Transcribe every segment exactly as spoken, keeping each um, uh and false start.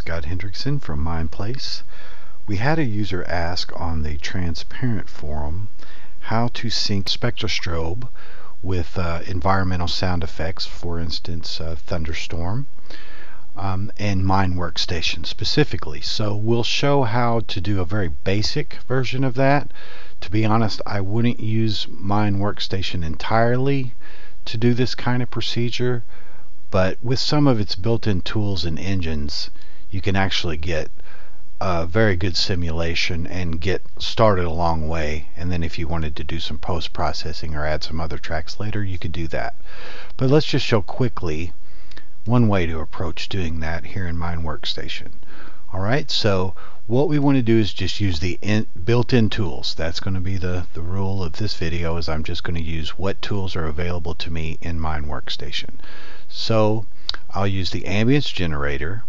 Scott Hendrickson from MindPlace. We had a user ask on the Transparent forum how to sync SpectraStrobe with uh, environmental sound effects, for instance uh, thunderstorm, um, and Mind Workstation specifically. So we'll show how to do a very basic version of that. To be honest, I wouldn't use Mind Workstation entirely to do this kind of procedure, but with some of its built-in tools and engines, you can actually get a very good simulation and get started a long way. And then if you wanted to do some post-processing or add some other tracks later, you could do that. But let's just show quickly one way to approach doing that here in Mind Workstation. Alright, so what we want to do is just use the built-in tools. That's going to be the, the rule of this video, is I'm just going to use what tools are available to me in Mind Workstation. So I'll use the Ambience Generator,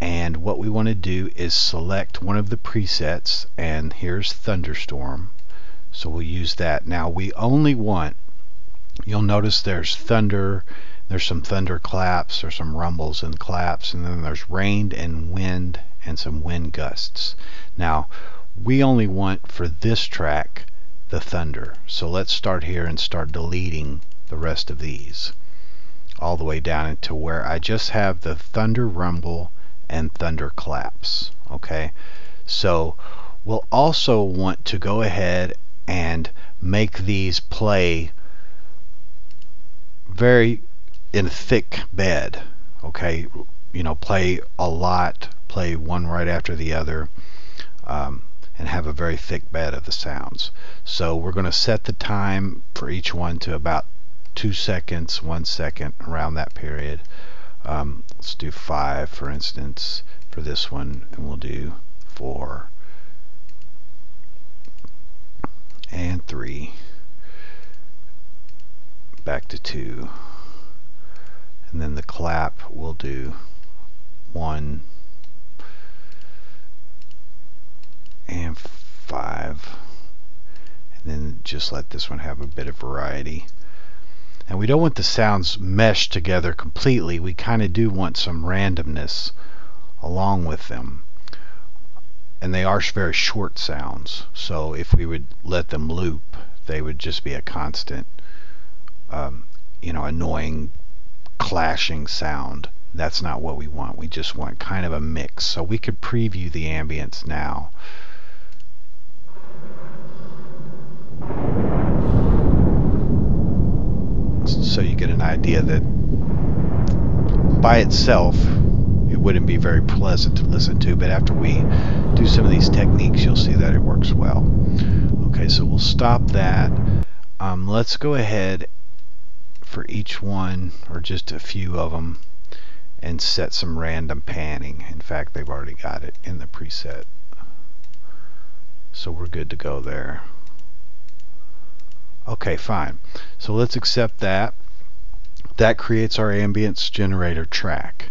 and what we want to do is select one of the presets, and here's Thunderstorm. So we'll use that. Now we only want, you'll notice there's thunder, there's some thunder claps, or some rumbles and claps, and then there's rain and wind and some wind gusts. Now we only want for this track the thunder, so let's start here and start deleting the rest of these all the way down into where I just have the thunder, rumble, and thunder claps. Okay, so we'll also want to go ahead and make these play very in a thick bed. Okay, you know, play a lot, play one right after the other, um, and have a very thick bed of the sounds. So we're going to set the time for each one to about two seconds, one second, around that period. Um, let's do five, for instance, for this one, and we'll do four and three, back to two, and then the clap we'll do one and five, and then just let this one have a bit of variety. And we don't want the sounds meshed together completely. We kind of do want some randomness along with them, and they are very short sounds, so if we would let them loop, they would just be a constant um, you know, annoying clashing sound. That's not what we want. We just want kind of a mix. So we could preview the ambience now. So you get an idea that by itself it wouldn't be very pleasant to listen to, but after we do some of these techniques, you'll see that it works well. Okay, so we'll stop that. Um, let's go ahead for each one, or just a few of them, and set some random panning. In fact, they've already got it in the preset, so we're good to go there. Okay, fine. So let's accept that. That creates our Ambience Generator track.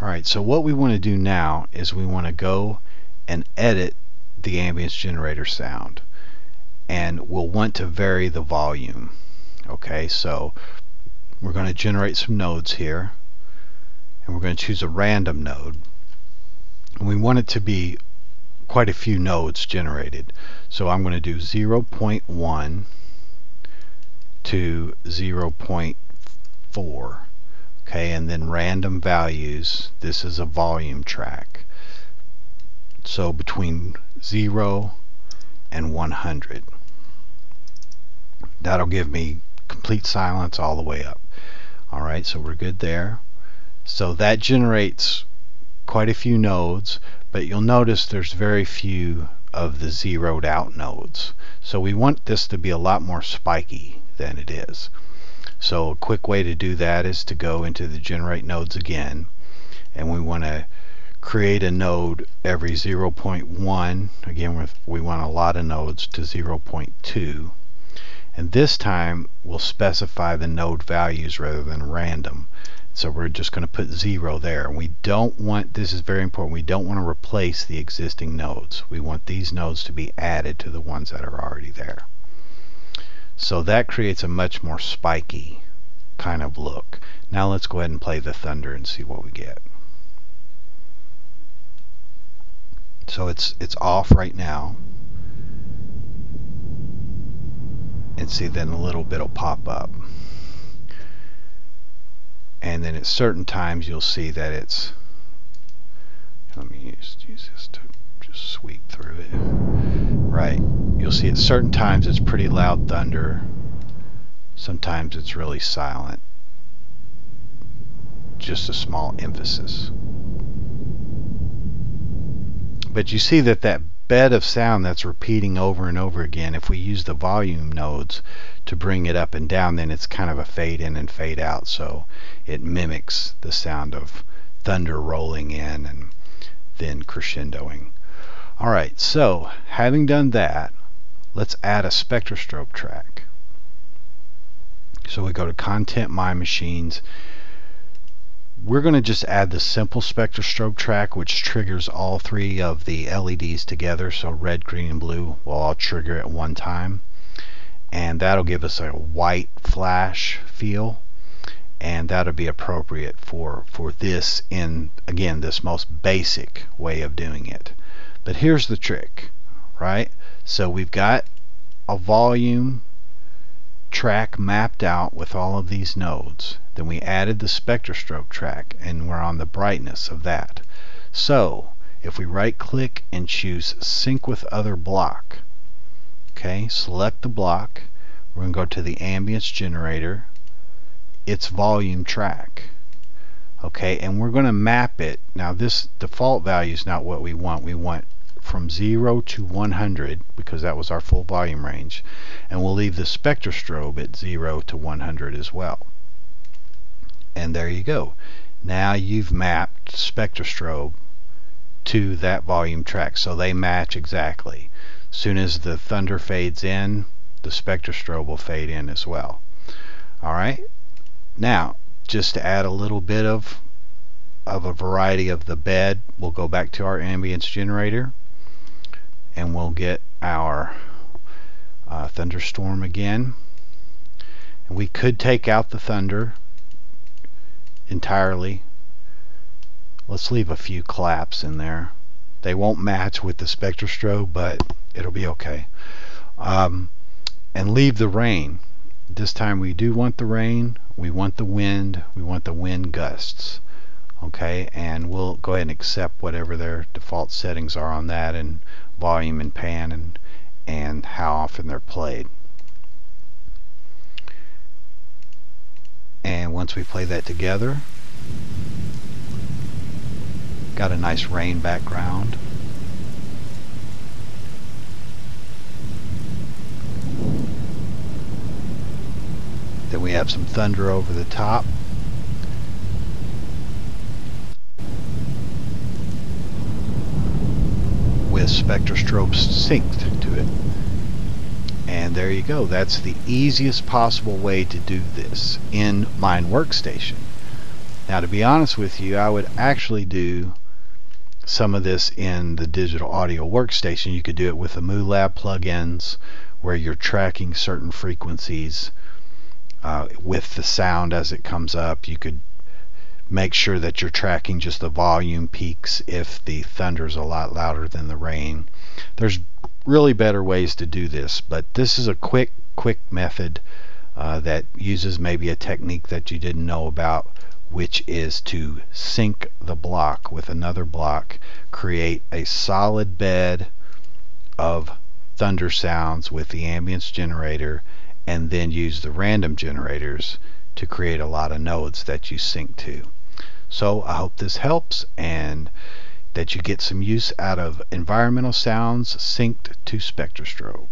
Alright, so what we want to do now is we want to go and edit the Ambience Generator sound, and we'll want to vary the volume. Okay, so we're going to generate some nodes here, and we're going to choose a random node, and we want it to be quite a few nodes generated. So I'm going to do zero point one to zero point four, okay, and then random values. This is a volume track, so between zero and one hundred. That'll give me complete silence all the way up. Alright, so we're good there. So that generates quite a few nodes, but you'll notice there's very few of the zeroed out nodes. So we want this to be a lot more spiky than it is. So a quick way to do that is to go into the generate nodes again, and we want to create a node every zero point one. Again, with we want a lot of nodes to zero point two, and this time we'll specify the node values rather than random. So we're just going to put zero there. We don't want, this is very important, we don't want to replace the existing nodes. We want these nodes to be added to the ones that are already there. So that creates a much more spiky kind of look. Now let's go ahead and play the thunder and see what we get. So it's it's off right now. And see, then a little bit will pop up. And then at certain times you'll see that it's, let me use, use this to just sweep through it. Right. You'll see at certain times it's pretty loud thunder. Sometimes it's really silent. Just a small emphasis. But you see that that bed of sound that's repeating over and over again, if we use the volume nodes to bring it up and down, then it's kind of a fade in and fade out, so it mimics the sound of thunder rolling in and then crescendoing. Alright, so having done that, let's add a SpectraStrobe track. So we go to Content, My Machines. We're going to just add the simple SpectraStrobe track, which triggers all three of the L E Ds together, so red, green, and blue will all trigger at one time, and that'll give us a white flash feel, and that'll be appropriate for for this, in again this most basic way of doing it. But here's the trick, right? So we've got a volume track mapped out with all of these nodes. Then we added the SpectraStrobe track, and we're on the brightness of that. So if we right click and choose Sync with Other Block, okay, select the block, we're going to go to the Ambience Generator, its volume track, okay, and we're going to map it. Now this default value is not what we want. We want from zero to one hundred, because that was our full volume range, and we'll leave the SpectraStrobe at zero to one hundred as well. And there you go. Now you've mapped SpectraStrobe to that volume track, so they match exactly. As soon as the thunder fades in, the SpectraStrobe will fade in as well. Alright, now just to add a little bit of of a variety of the bed, we'll go back to our Ambience Generator, and we'll get our uh, thunderstorm again. And we could take out the thunder entirely. Let's leave a few claps in there. They won't match with the SpectraStrobe, but it'll be okay. Um, and leave the rain. This time we do want the rain, we want the wind, we want the wind gusts. Okay, and we'll go ahead and accept whatever their default settings are on that, and volume and pan, and and how often they're played. And once we play that together, got a nice rain background. Then we have some thunder over the top. With SpectraStrobe synced to it. And there you go. That's the easiest possible way to do this in Mind Workstation. Now, to be honest with you, I would actually do some of this in the Digital Audio Workstation. You could do it with the Moo Lab plugins, where you're tracking certain frequencies uh, with the sound as it comes up. You could make sure that you're tracking just the volume peaks if the thunder's a lot louder than the rain. There's really better ways to do this, but this is a quick quick method uh, that uses maybe a technique that you didn't know about, which is to sync the block with another block, create a solid bed of thunder sounds with the Ambience Generator, and then use the random generators to create a lot of nodes that you sync to. So I hope this helps, and that you get some use out of environmental sounds synced to SpectraStrobe.